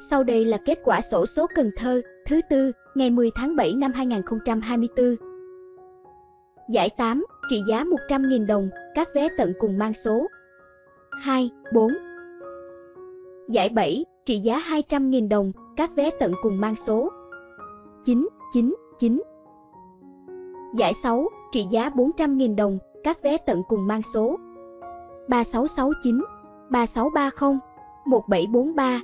Sau đây là kết quả xổ số Cần Thơ thứ tư ngày 10 tháng 7 năm 2024. Giải 8, trị giá 100.000 đồng, các vé tận cùng mang số 2, 4. Giải 7, trị giá 200.000 đồng, các vé tận cùng mang số 9, 9, 9. Giải 6, trị giá 400.000 đồng, các vé tận cùng mang số 3669, 3630, 1743.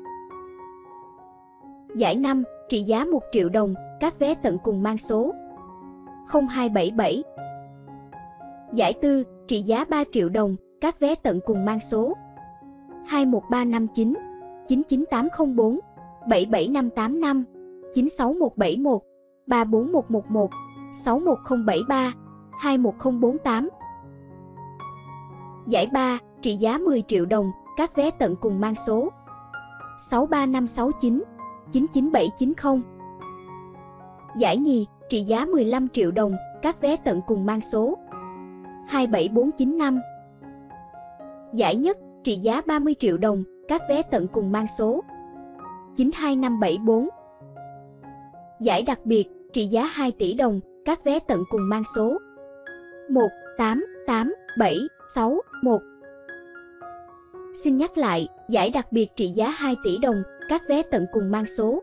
Giải 5, trị giá 1 triệu đồng, các vé tận cùng mang số 0277. Giải 4, trị giá 3 triệu đồng, các vé tận cùng mang số 21359, 99804, 77585, 96171, 34111, 61073, 21048. Giải 3, trị giá 10 triệu đồng, các vé tận cùng mang số 63569, 99790. Giải nhì, trị giá 15 triệu đồng, các vé tận cùng mang số 27495. Giải nhất, trị giá 30 triệu đồng, các vé tận cùng mang số 92574. Giải đặc biệt, trị giá 2 tỷ đồng, các vé tận cùng mang số 188761. Xin nhắc lại, giải đặc biệt trị giá 2 tỷ đồng, các vé tận cùng mang số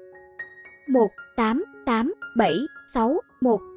188761.